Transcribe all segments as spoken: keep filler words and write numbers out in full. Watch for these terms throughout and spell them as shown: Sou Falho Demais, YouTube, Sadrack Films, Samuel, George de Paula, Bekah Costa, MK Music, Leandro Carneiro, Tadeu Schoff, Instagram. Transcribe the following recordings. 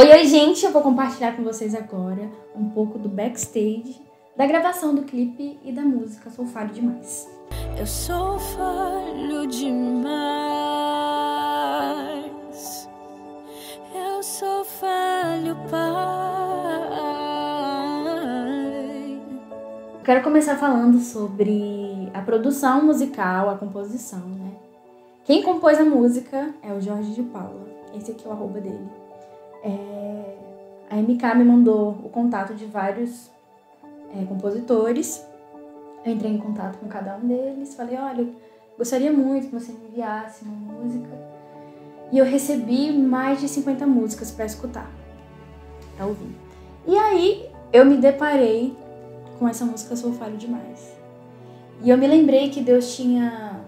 Oi, oi, gente! Eu vou compartilhar com vocês agora um pouco do backstage, da gravação do clipe e da música Sou Falho Demais. Eu sou falho demais, eu sou falho, pai. Quero começar falando sobre a produção musical, a composição, né? Quem compôs a música é o George de Paula. Esse aqui é o arroba dele. É, a M K me mandou o contato de vários é, compositores. Eu entrei em contato com cada um deles, falei, olha, eu gostaria muito que você me enviasse uma música. E eu recebi mais de cinquenta músicas para escutar, para ouvir. E aí eu me deparei com essa música Sou Falho Demais. E eu me lembrei que Deus tinha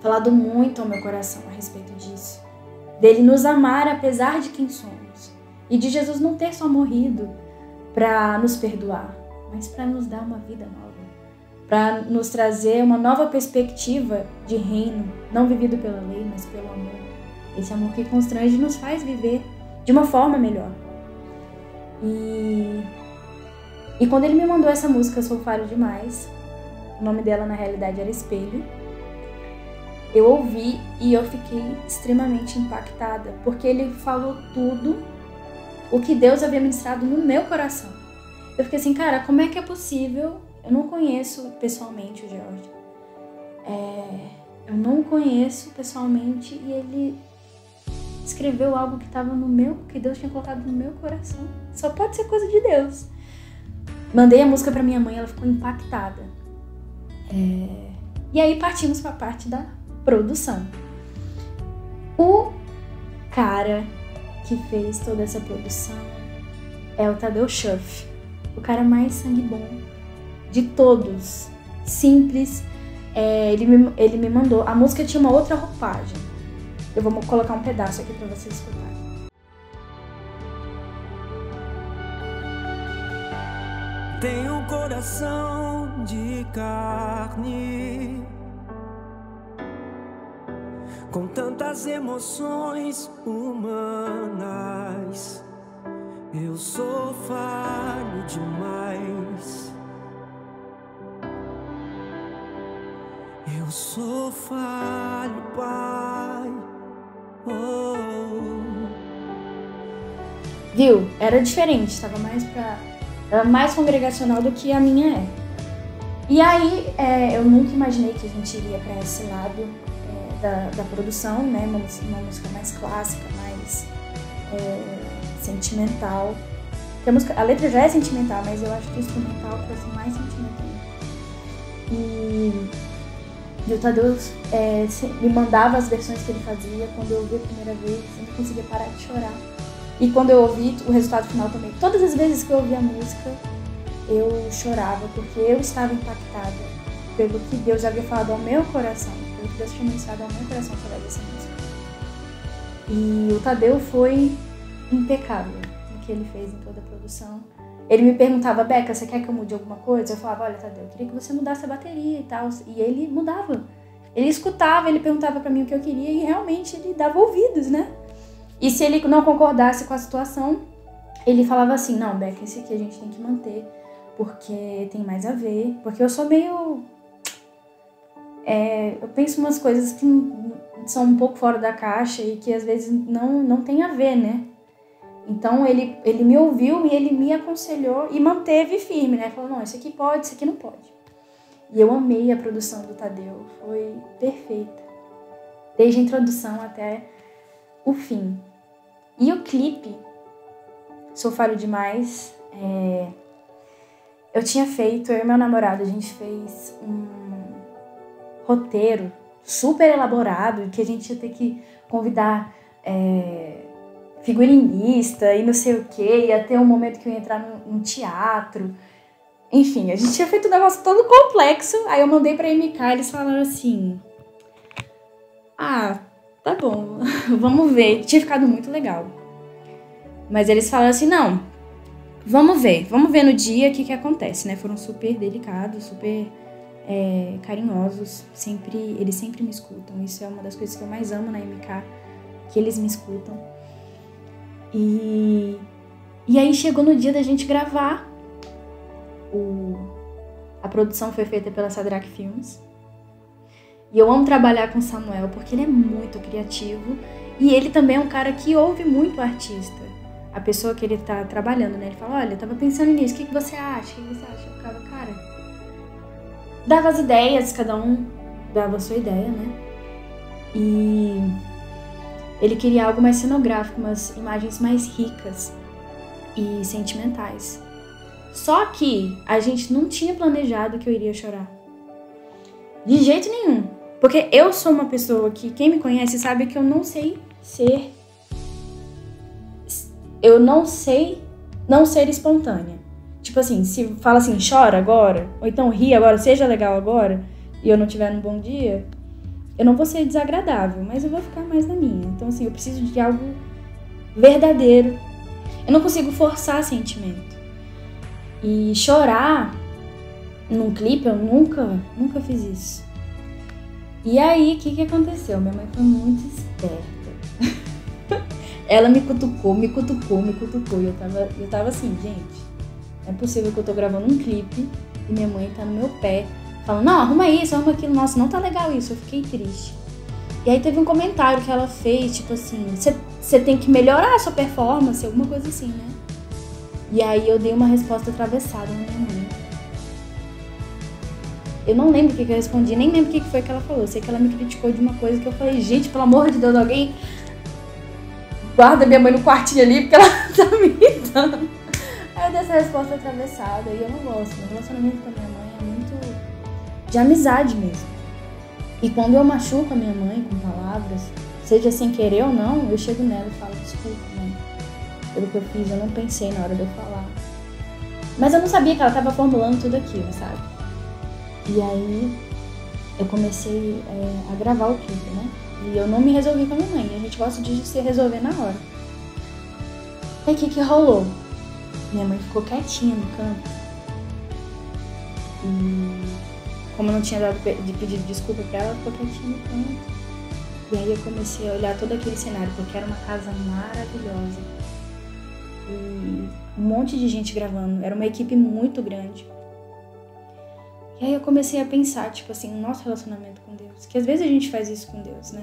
falado muito ao meu coração a respeito disso. Dele nos amar apesar de quem somos. E de Jesus não ter só morrido para nos perdoar, mas para nos dar uma vida nova. Para nos trazer uma nova perspectiva de reino, não vivido pela lei, mas pelo amor. Esse amor que constrange e nos faz viver de uma forma melhor. E, e quando ele me mandou essa música, Sou Falho Demais, o nome dela na realidade era Espelho, eu ouvi e eu fiquei extremamente impactada, porque ele falou tudo o que Deus havia ministrado no meu coração. Eu fiquei assim, cara, como é que é possível? Eu não conheço pessoalmente o George. É, eu não conheço pessoalmente e ele escreveu algo que estava no meu, que Deus tinha colocado no meu coração. Só pode ser coisa de Deus. Mandei a música para minha mãe, ela ficou impactada. É, e aí partimos para a parte da produção. O cara que fez toda essa produção é o Tadeu Schoff, o cara mais sangue bom de todos, simples. É, ele, me, ele me mandou, a música tinha uma outra roupagem, eu vou colocar um pedaço aqui para vocês escutarem. Tem um coração de carne, com tantas emoções humanas, eu sou falho demais, eu sou falho, pai. Oh. Viu? Era diferente, estava mais pra, era mais congregacional do que a minha é. E aí, é, eu nunca imaginei que a gente iria para esse lado. Da, da produção, né, uma, uma música mais clássica, mais é, sentimental. A, música, a letra já é sentimental, mas eu acho que o instrumental parece mais sentimental. E, e o Tadeu é, me mandava as versões que ele fazia, quando eu ouvi a primeira vez, eu não conseguia parar de chorar. E quando eu ouvi o resultado final também, todas as vezes que eu ouvi a música, eu chorava, porque eu estava impactada pelo que Deus havia falado ao meu coração, pelo que Deus tinha mostrado ao meu coração através dessa música. E o Tadeu foi impecável no que ele fez em toda a produção. Ele me perguntava, Beca, você quer que eu mude alguma coisa? Eu falava, olha, Tadeu, eu queria que você mudasse a bateria e tal. E ele mudava. Ele escutava, ele perguntava pra mim o que eu queria e realmente ele dava ouvidos, né? E se ele não concordasse com a situação, ele falava assim, não, Beca, esse aqui a gente tem que manter, porque tem mais a ver, porque eu sou meio... É, eu penso umas coisas que são um pouco fora da caixa e que às vezes não, não tem a ver, né? Então ele, ele me ouviu e ele me aconselhou e manteve firme, né? Falou, não, isso aqui pode, isso aqui não pode. E eu amei a produção do Tadeu, foi perfeita. Desde a introdução até o fim. E o clipe, Sou Falho Demais, é... eu tinha feito, eu e meu namorado, a gente fez um... roteiro super elaborado, que a gente ia ter que convidar é, figurinista e não sei o que, ia ter um momento que eu ia entrar num, num teatro, enfim, a gente tinha feito um negócio todo complexo. Aí eu mandei pra M K e eles falaram assim, ah, tá bom, vamos ver, tinha ficado muito legal, mas eles falaram assim, não, vamos ver, vamos ver no dia o que que acontece, né? Foram super delicados, super... É, carinhosos, sempre, eles sempre me escutam, isso é uma das coisas que eu mais amo na M K, que eles me escutam. E, e aí chegou no dia da gente gravar. O, a produção foi feita pela Sadrack Films. E eu amo trabalhar com o Samuel porque ele é muito criativo. E ele também é um cara que ouve muito o artista. A pessoa que ele tá trabalhando, né? Ele fala, olha, eu tava pensando nisso, o que, que você acha? O que você acha? Eu ficava, cara... Dava as ideias, cada um dava a sua ideia, né? E... ele queria algo mais cenográfico, umas imagens mais ricas e sentimentais. Só que a gente não tinha planejado que eu iria chorar. De jeito nenhum. Porque eu sou uma pessoa que, quem me conhece sabe que eu não sei ser... Eu não sei não ser espontânea. Tipo assim, se fala assim, chora agora, ou então ri agora, seja legal agora, e eu não tiver num bom dia... Eu não vou ser desagradável, mas eu vou ficar mais na minha. Então, assim, eu preciso de algo verdadeiro. Eu não consigo forçar sentimento. E chorar num clipe, eu nunca, nunca fiz isso. E aí, o que que aconteceu? Minha mãe foi muito esperta. Ela me cutucou, me cutucou, me cutucou. E eu tava, eu tava assim, gente, não é possível que eu tô gravando um clipe e minha mãe tá no meu pé. Falando, não, arruma isso, arruma aquilo, nossa, não tá legal isso, eu fiquei triste. E aí teve um comentário que ela fez, tipo assim, você tem que melhorar a sua performance, alguma coisa assim, né? E aí eu dei uma resposta atravessada na minha mãe. Eu não lembro o que, que eu respondi, nem lembro o que, que foi que ela falou, eu sei que ela me criticou de uma coisa que eu falei, gente, pelo amor de Deus, alguém guarda minha mãe no quartinho ali, porque ela tá me irritando. Aí eu dei essa resposta atravessada, e eu não gosto, meu relacionamento com a minha mãe é muito... de amizade mesmo. E quando eu machuco a minha mãe com palavras, seja sem querer ou não, eu chego nela e falo, desculpa, mãe, pelo que eu fiz, eu não pensei na hora de eu falar. Mas eu não sabia que ela estava formulando tudo aquilo, sabe? E aí eu comecei é, a gravar o clipe, né? E eu não me resolvi com a minha mãe, a gente gosta de se resolver na hora. E aí o que que rolou? Minha mãe ficou quietinha no canto. E... como eu não tinha dado de pedido desculpa pra ela, ficou quietinha no canto. E aí eu comecei a olhar todo aquele cenário, porque era uma casa maravilhosa. E um monte de gente gravando, era uma equipe muito grande. E aí eu comecei a pensar, tipo assim, no nosso relacionamento com Deus. Que às vezes a gente faz isso com Deus, né?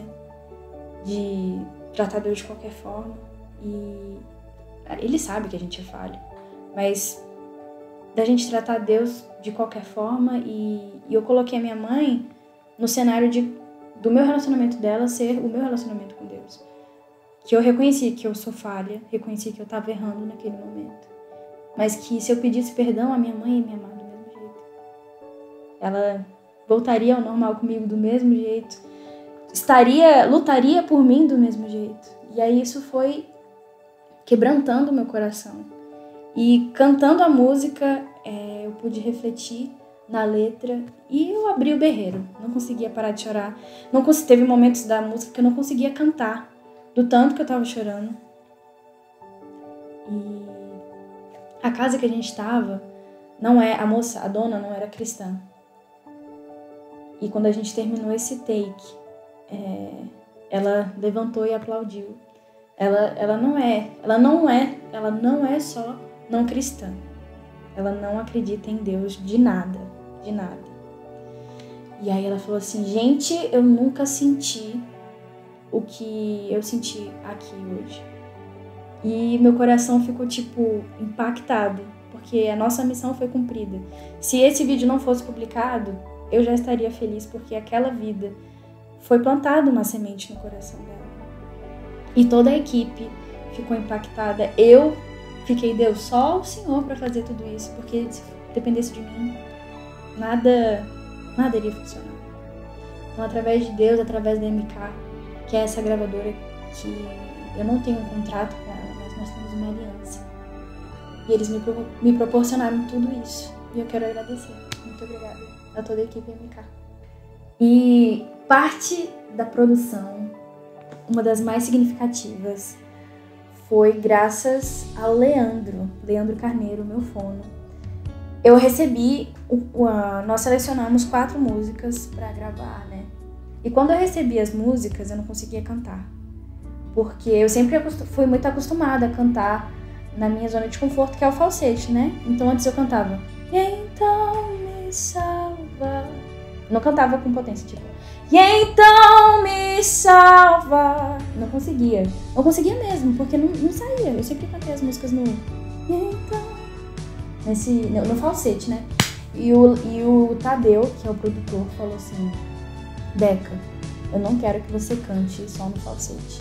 De tratar Deus de qualquer forma. E Ele sabe que a gente é falho, mas... da gente tratar Deus de qualquer forma, e, e eu coloquei a minha mãe no cenário de, do meu relacionamento dela ser o meu relacionamento com Deus. Que eu reconheci que eu sou falha, reconheci que eu estava errando naquele momento. Mas que se eu pedisse perdão, a minha mãe ia me amar do mesmo jeito. Ela voltaria ao normal comigo do mesmo jeito, estaria, lutaria por mim do mesmo jeito. E aí isso foi quebrantando o meu coração. E cantando a música, é, eu pude refletir na letra e eu abri o berreiro. Não conseguia parar de chorar. Não consegui, teve momentos da música que eu não conseguia cantar, do tanto que eu tava chorando. E a casa que a gente tava, não é, a moça, a dona não era cristã. E quando a gente terminou esse take, é, ela levantou e aplaudiu. Ela, ela não é, ela não é, ela não é só... não cristã. Ela não acredita em Deus de nada, de nada. E aí ela falou assim, gente, eu nunca senti o que eu senti aqui hoje. E meu coração ficou, tipo, impactado, porque a nossa missão foi cumprida. Se esse vídeo não fosse publicado, eu já estaria feliz, porque aquela vida foi plantada uma semente no coração dela. E toda a equipe ficou impactada. Eu... fiquei, Deus, só o Senhor para fazer tudo isso, porque se dependesse de mim, nada, nada iria funcionar. Então, através de Deus, através da M K, que é essa gravadora que eu não tenho um contrato com ela, mas nós temos uma aliança. E eles me, pro, me proporcionaram tudo isso. E eu quero agradecer. Muito obrigada a toda a equipe M K. E parte da produção, uma das mais significativas, foi graças ao Leandro, Leandro Carneiro, meu fono. Eu recebi, nós selecionamos quatro músicas para gravar, né? E quando eu recebi as músicas, eu não conseguia cantar. porque eu sempre fui muito acostumada a cantar na minha zona de conforto, que é o falsete, né? Então antes eu cantava, e então me salva, não cantava com potência, tipo, e então me salva, não conseguia, não conseguia mesmo, porque não, não saía. Eu sempre cantei as músicas no, e então, nesse, no, no falsete, né? E o, e o Tadeu, que é o produtor, falou assim, Deca, eu não quero que você cante só no falsete,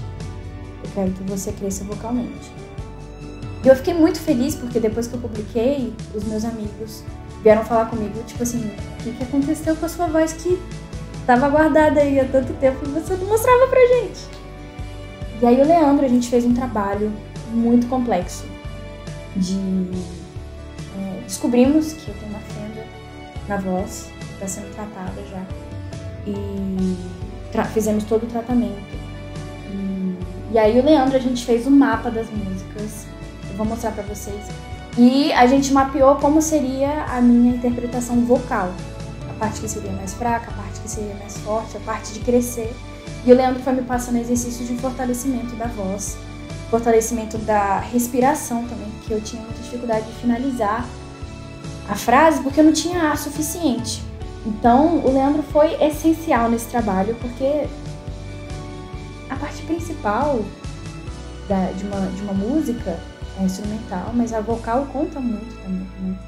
eu quero que você cresça vocalmente. E eu fiquei muito feliz, porque depois que eu publiquei, os meus amigos vieram falar comigo, tipo assim, o que, que aconteceu com a sua voz que tava guardada aí há tanto tempo e você não mostrava pra gente? E aí o Leandro, a gente fez um trabalho muito complexo de... É, descobrimos que eu tenho uma fenda na voz, que tá sendo tratada já, e tra fizemos todo o tratamento. E, e aí o Leandro, a gente fez o mapa das músicas, vou mostrar pra vocês. E a gente mapeou como seria a minha interpretação vocal. A parte que seria mais fraca, a parte que seria mais forte, a parte de crescer. E o Leandro foi me passando exercícios de fortalecimento da voz, fortalecimento da respiração também, porque eu tinha muita dificuldade de finalizar a frase, porque eu não tinha ar suficiente. Então o Leandro foi essencial nesse trabalho, porque a parte principal da, de, uma, de uma música é instrumental, mas a vocal conta muito também, né?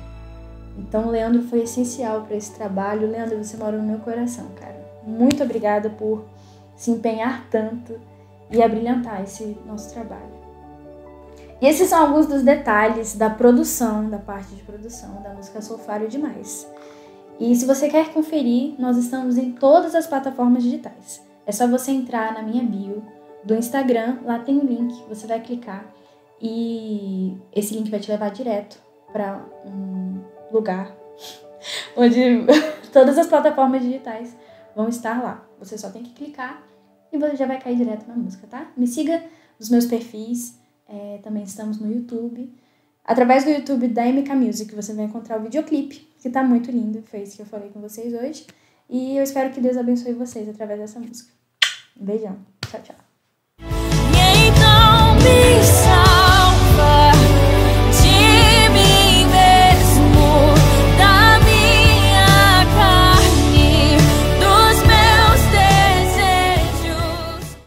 Então o Leandro foi essencial para esse trabalho. Leandro, você mora no meu coração, cara. Muito obrigada por se empenhar tanto e abrilhantar esse nosso trabalho. E esses são alguns dos detalhes da produção, da parte de produção da música Sou Falho Demais. E se você quer conferir, nós estamos em todas as plataformas digitais. É só você entrar na minha bio do Instagram, lá tem um link, você vai clicar. E esse link vai te levar direto para um lugar onde todas as plataformas digitais vão estar lá. Você só tem que clicar e você já vai cair direto na música, tá? Me siga nos meus perfis, é, também estamos no YouTube. Através do YouTube da M K Music você vai encontrar o videoclipe, que tá muito lindo, foi isso que eu falei com vocês hoje. E eu espero que Deus abençoe vocês através dessa música. Um beijão, tchau, tchau.